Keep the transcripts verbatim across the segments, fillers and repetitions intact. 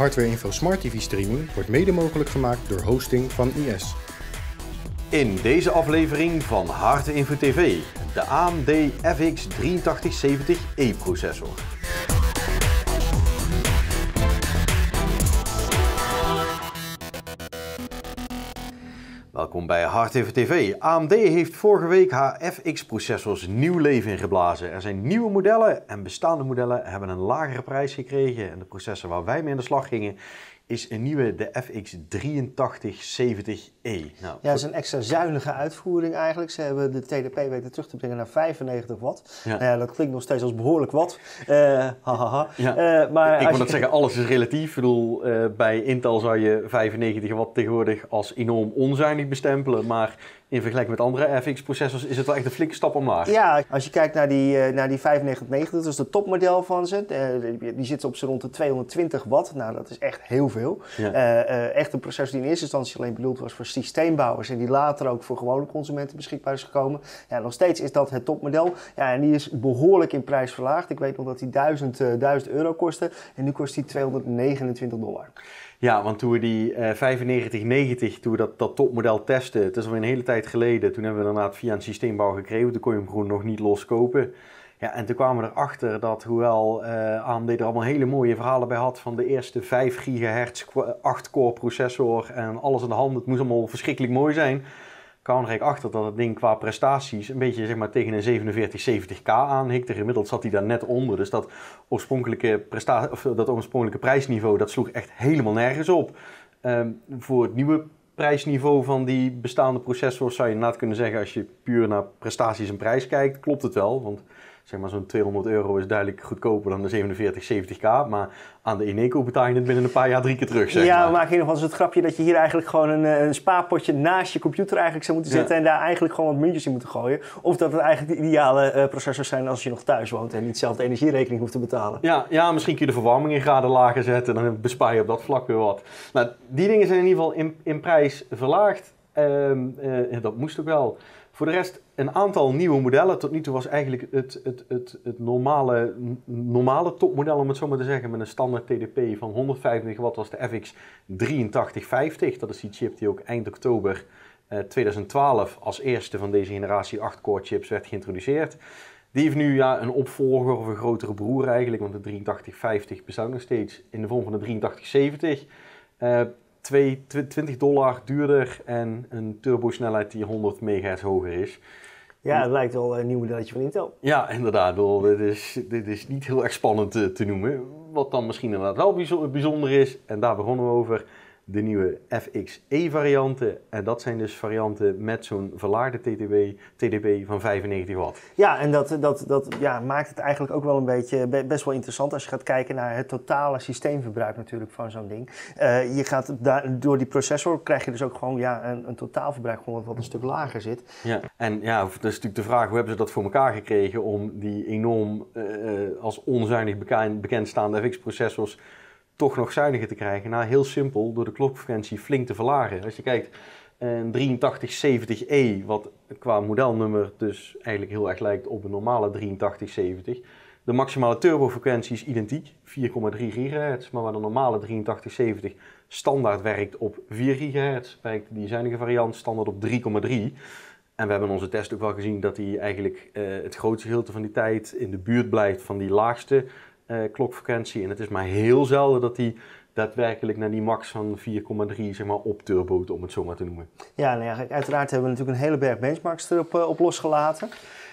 Hardware Info Smart T V streaming wordt mede mogelijk gemaakt door hosting van I S. In deze aflevering van Hardware Info T V, de A M D F X drieëntachtig zeventig E processor. Welkom bij Hardware Info T V. A M D heeft vorige week haar F X-processors nieuw leven ingeblazen. Er zijn nieuwe modellen en bestaande modellen hebben een lagere prijs gekregen. En de processor waar wij mee aan de slag gingen is een nieuwe, de F X drieëntachtig zeventig E. Nou, ja, dat is een extra zuinige uitvoering eigenlijk. Ze hebben de T D P weten terug te brengen naar vijfennegentig watt. Ja. Nou ja, dat klinkt nog steeds als behoorlijk wat. Uh, hahaha. Ja. Uh, maar ik moet je... dat zeggen, alles is relatief. Ik bedoel, uh, bij Intel zou je vijfennegentig watt tegenwoordig als enorm onzuinig bestempelen, maar in vergelijking met andere F X-processors is het wel echt een flinke stap omlaag. Ja, als je kijkt naar die, uh, naar die vijfennegentig negentig, dat is het topmodel van ze. Uh, die zit op z'n rond de tweehonderdtwintig watt. Nou, dat is echt heel veel. Ja. Uh, uh, echt een processor die in eerste instantie alleen bedoeld was voor systeembouwers en die later ook voor gewone consumenten beschikbaar is gekomen. Ja, nog steeds is dat het topmodel. Ja, en die is behoorlijk in prijs verlaagd. Ik weet nog dat die duizend euro kostte en nu kost die tweehonderdnegenentwintig dollar. Ja, want toen we die uh, vijfennegentig negentig, toen we dat, dat topmodel testen, het is alweer een hele tijd geleden, toen hebben we inderdaad via een systeembouw gekregen, toen kon je hem gewoon nog niet los kopen. Ja, en toen kwamen we erachter dat, hoewel uh, A M D er allemaal hele mooie verhalen bij had van de eerste vijf gigahertz acht core processor en alles aan de hand, het moest allemaal verschrikkelijk mooi zijn, kwamen we er eigenlijk achter dat het ding qua prestaties een beetje, zeg maar, tegen een zevenenveertig zeventig K aanhikte. Gemiddeld zat hij daar net onder, dus dat oorspronkelijke, prestatie, of dat oorspronkelijke prijsniveau, dat sloeg echt helemaal nergens op. Um, voor het nieuwe prijsniveau van die bestaande processors zou je inderdaad kunnen zeggen, als je puur naar prestaties en prijs kijkt, klopt het wel, want zeg maar zo'n tweehonderd euro is duidelijk goedkoper dan de zevenenveertig zeventig K, maar aan de Eneco betaal je het binnen een paar jaar drie keer terug, zeg maar. Ja, maar in ieder geval is het grapje dat je hier eigenlijk gewoon een, een spaarpotje naast je computer eigenlijk zou moeten zetten, ja, en daar eigenlijk gewoon wat muntjes in moeten gooien. Of dat het eigenlijk de ideale uh, processors zijn als je nog thuis woont en niet zelf de energierekening hoeft te betalen. Ja, ja, misschien kun je de verwarming in graden lager zetten, dan bespaar je op dat vlak weer wat. Nou, die dingen zijn in ieder geval in, in prijs verlaagd. Um, uh, dat moest ook wel. Voor de rest een aantal nieuwe modellen. Tot nu toe was eigenlijk het, het, het, het normale, normale topmodel, om het zo maar te zeggen, met een standaard T D P van honderdvijfennegentig watt, was de F X drieëntachtig vijftig. Dat is die chip die ook eind oktober eh, tweeduizend twaalf als eerste van deze generatie acht core chips werd geïntroduceerd. Die heeft nu, ja, een opvolger of een grotere broer eigenlijk, want de drieëntachtig vijftig bestaat nog steeds in de vorm van de drieëntachtig zeventig. Eh, twintig dollar duurder en een turbosnelheid die honderd megahertz hoger is. Ja, het lijkt wel een nieuw modelletje van Intel. Ja, inderdaad. Dit is, dit is niet heel erg spannend te, te noemen. Wat dan misschien inderdaad wel bijzonder is, en daar begonnen we over, de nieuwe F X E-varianten. En dat zijn dus varianten met zo'n verlaagde T D P van vijfennegentig watt. Ja, en dat, dat, dat ja, maakt het eigenlijk ook wel een beetje best wel interessant als je gaat kijken naar het totale systeemverbruik natuurlijk van zo'n ding. Uh, je gaat daar, door die processor krijg je dus ook gewoon, ja, een, een totaalverbruik gewoon wat een stuk lager zit. Ja, en ja, dat is natuurlijk de vraag, hoe hebben ze dat voor elkaar gekregen om die enorm uh, als onzuinig bekend, bekendstaande F X-processors toch nog zuiniger te krijgen? Nou, heel simpel, door de klokfrequentie flink te verlagen. Als je kijkt, een drieëntachtig zeventig E, wat qua modelnummer dus eigenlijk heel erg lijkt op een normale drieëntachtig zeventig. De maximale turbofrequentie is identiek, vier komma drie gigahertz, maar waar de normale drieëntachtig zeventig standaard werkt op vier gigahertz, werkt die zuinige variant standaard op drie komma drie. En we hebben in onze test ook wel gezien dat die eigenlijk eh, het grootste gedeelte van die tijd in de buurt blijft van die laagste Uh, klokfrequentie, en het is maar heel zelden dat die daadwerkelijk naar die max van vier komma drie, zeg maar, opturboot, om het zo maar te noemen. Ja, nou ja, uiteraard hebben we natuurlijk een hele berg benchmarks erop uh, op losgelaten.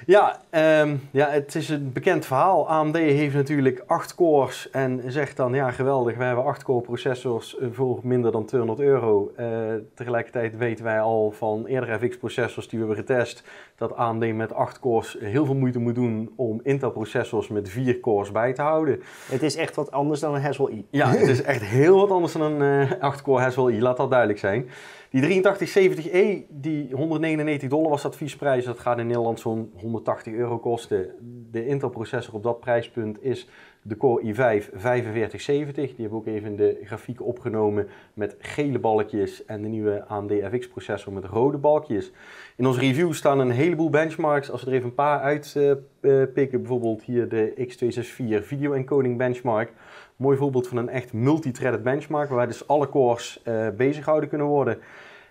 Ja, um, ja, het is een bekend verhaal. A M D heeft natuurlijk acht cores en zegt dan, ja, geweldig, wij hebben acht core processors voor minder dan tweehonderd euro. Uh, tegelijkertijd weten wij al van eerdere F X processors die we hebben getest, dat A M D met acht cores heel veel moeite moet doen om Intel processors met vier cores bij te houden. Het is echt wat anders dan een Haswell I. Ja, het is echt heel wat anders dan een uh, acht core Haswell I, laat dat duidelijk zijn. Die drieëntachtig zeventig E, die honderdnegenennegentig dollar was adviesprijs, dat gaat in Nederland zo'n honderdtachtig euro kosten. De Intel processor op dat prijspunt is de Core i vijf vijfenveertig zeventig. Die hebben ook even de grafiek opgenomen met gele balkjes en de nieuwe A M D F X processor met rode balkjes. In onze review staan een heleboel benchmarks. Als we er even een paar uitpikken, bijvoorbeeld hier de X twee zes vier video encoding benchmark, Mooi voorbeeld van een echt multi-threaded benchmark, waarbij dus alle cores uh, bezighouden kunnen worden.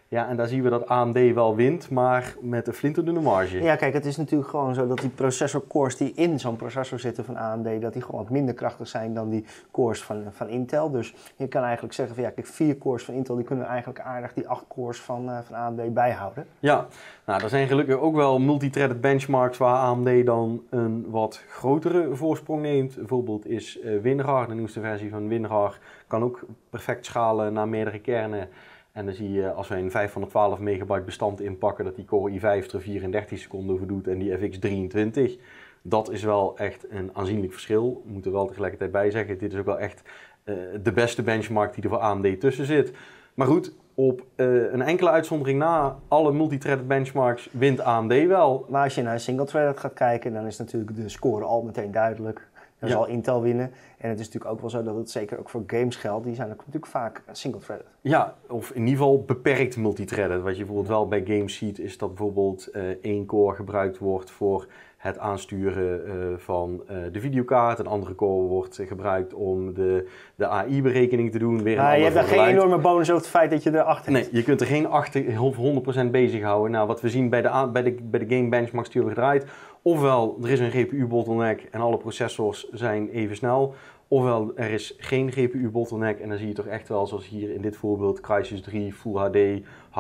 Ja, en daar zien we dat A M D wel wint, maar met een flinterdunne marge. Ja, kijk, het is natuurlijk gewoon zo dat die processorcores die in zo'n processor zitten van A M D, dat die gewoon wat minder krachtig zijn dan die cores van, van Intel. Dus je kan eigenlijk zeggen van ja, kijk, vier cores van Intel, die kunnen we eigenlijk aardig die acht cores van, uh, van A M D bijhouden. Ja, nou, er zijn gelukkig ook wel multithreaded benchmarks waar A M D dan een wat grotere voorsprong neemt. Bijvoorbeeld is uh, WinRAR, de nieuwste versie van WinRAR, kan ook perfect schalen naar meerdere kernen. En dan zie je als we een vijfhonderdtwaalf megabyte bestand inpakken dat die Core i vijf er vierendertig seconden over doet en die F X drieëntwintig. Dat is wel echt een aanzienlijk verschil. We moeten wel tegelijkertijd bij zeggen, dit is ook wel echt uh, de beste benchmark die er voor A M D tussen zit. Maar goed, op uh, een enkele uitzondering na, alle multithreaded benchmarks wint A M D wel. Maar als je naar single-threaded gaat kijken, dan is natuurlijk de score al meteen duidelijk. Dan ja. zal Intel winnen. En het is natuurlijk ook wel zo dat het zeker ook voor games geldt. Die zijn natuurlijk vaak single-threaded. Ja, of in ieder geval beperkt multithreaded. Wat je bijvoorbeeld wel bij games ziet, is dat bijvoorbeeld uh, één core gebruikt wordt voor het aansturen uh, van uh, de videokaart. Een andere core wordt gebruikt om de, de A I-berekening te doen. Weer maar je hebt daar geen enorme bonus over het feit dat je er achter hebt. Nee, je kunt er geen achter, honderd procent bezighouden. Nou, wat we zien bij de, bij de, bij de game benchmarks die hebben gedraaid. Ofwel, er is een G P U-bottleneck en alle processors zijn even snel. Ofwel, er is geen G P U-bottleneck en dan zie je toch echt wel, zoals hier in dit voorbeeld, Crysis drie, Full H D,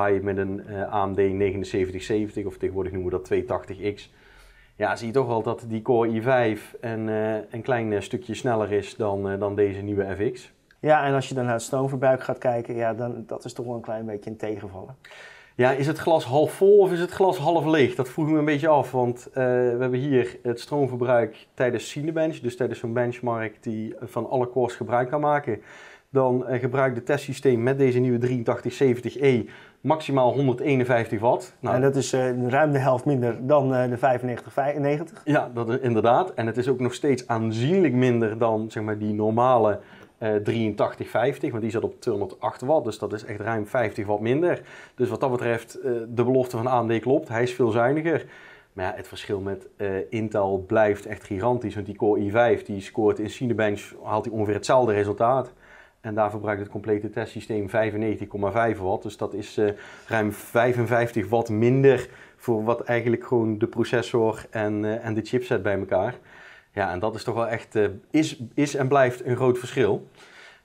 High met een uh, A M D negenenzeventig zeventig, of tegenwoordig noemen we dat tweehonderdtachtig X. Ja, zie je toch wel dat die Core i vijf een, uh, een klein stukje sneller is dan, uh, dan deze nieuwe F X. Ja, en als je dan naar het stroomverbruik gaat kijken, ja, dan, dat is toch wel een klein beetje een tegenvaller. Ja, is het glas half vol of is het glas half leeg? Dat vroeg me een beetje af, want uh, we hebben hier het stroomverbruik tijdens Cinebench, dus tijdens zo'n benchmark die van alle cores gebruik kan maken. Dan uh, gebruikt het testsysteem met deze nieuwe drieëntachtig zeventig E maximaal honderdeenenvijftig watt. Nou, en dat is uh, ruim de helft minder dan uh, de vijfennegentig vijfennegentig. Ja, dat is inderdaad. En het is ook nog steeds aanzienlijk minder dan zeg maar, die normale Uh, drieëntachtig vijftig, want die zat op tweehonderdacht watt, dus dat is echt ruim vijftig watt minder. Dus wat dat betreft, uh, de belofte van A M D klopt, hij is veel zuiniger. Maar ja, het verschil met uh, Intel blijft echt gigantisch, want die Core i vijf die scoort in Cinebench, haalt hij ongeveer hetzelfde resultaat. En daar verbruikt het complete testsysteem vijfennegentig komma vijf watt, dus dat is uh, ruim vijfenvijftig watt minder voor wat eigenlijk gewoon de processor en, uh, en de chipset bij elkaar. Ja, en dat is toch wel echt, uh, is, is en blijft een groot verschil.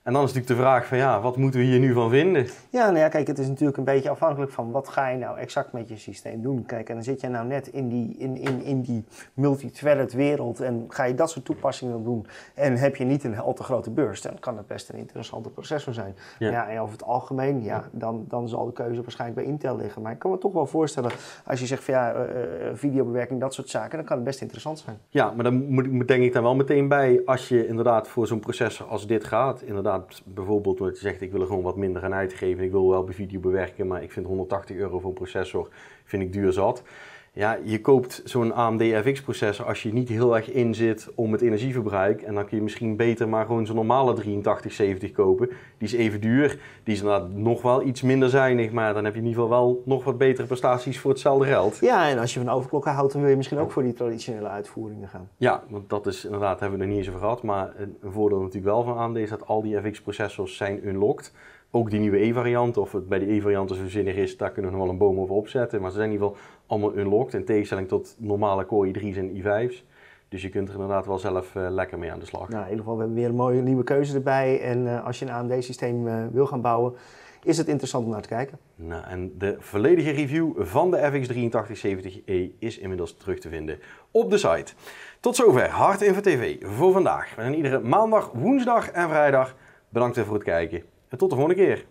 En dan is natuurlijk de vraag van ja, wat moeten we hier nu van vinden? Ja, nou ja, kijk, het is natuurlijk een beetje afhankelijk van wat ga je nou exact met je systeem doen. Kijk, en dan zit je nou net in die, in, in, in die multi-threaded wereld en ga je dat soort toepassingen doen en heb je niet een al te grote burst, dan kan het best een interessante processor zijn. Ja, ja en over het algemeen, ja, dan, dan zal de keuze waarschijnlijk bij Intel liggen. Maar ik kan me toch wel voorstellen, als je zegt van ja, uh, videobewerking, dat soort zaken, dan kan het best interessant zijn. Ja, maar dan moet, denk ik daar wel meteen bij, als je inderdaad voor zo'n processor als dit gaat, inderdaad. Bijvoorbeeld dat je zegt ik wil er gewoon wat minder aan uitgeven, ik wil wel bij video bewerken, maar ik vind honderdtachtig euro voor een processor vind ik duur zat. Ja, je koopt zo'n A M D F X processor als je niet heel erg in zit om het energieverbruik en dan kun je misschien beter maar gewoon zo'n normale drieëntachtig zeventig kopen. Die is even duur, die is inderdaad nog wel iets minder zuinig, maar dan heb je in ieder geval wel nog wat betere prestaties voor hetzelfde geld. Ja, en als je van overklokken houdt dan wil je misschien ook voor die traditionele uitvoeringen gaan. Ja, want dat is inderdaad, hebben we nog niet eens over gehad, maar een voordeel natuurlijk wel van A M D is dat al die F X processors zijn unlocked. Ook die nieuwe E-variant, of het bij de E-variant zo zinnig is, daar kunnen we nog wel een boom over opzetten. Maar ze zijn in ieder geval allemaal unlocked, in tegenstelling tot normale Core i drie's en i vijf's. Dus je kunt er inderdaad wel zelf uh, lekker mee aan de slag. Nou, in ieder geval hebben we weer een mooie nieuwe keuze erbij. En uh, als je een A M D-systeem uh, wil gaan bouwen, is het interessant om naar te kijken. Nou, en de volledige review van de F X drieëntachtig zeventig E is inmiddels terug te vinden op de site. Tot zover Hardware Info T V voor vandaag. We zijn iedere maandag, woensdag en vrijdag. Bedankt voor het kijken. En tot de volgende keer.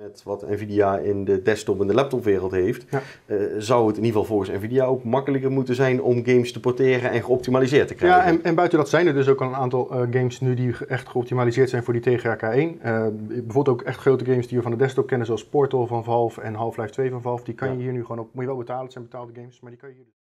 Met wat Nvidia in de desktop- en de laptopwereld heeft, ja. uh, zou het in ieder geval volgens Nvidia ook makkelijker moeten zijn om games te porteren en geoptimaliseerd te krijgen. Ja, en, en buiten dat zijn er dus ook al een aantal uh, games nu die echt geoptimaliseerd zijn voor die T G K één. Uh, bijvoorbeeld ook echt grote games die we van de desktop kennen, zoals Portal van Valve en Half-Life twee van Valve. Die kan ja. je hier nu gewoon op, moet je wel betalen, het zijn betaalde games, maar die kan je hier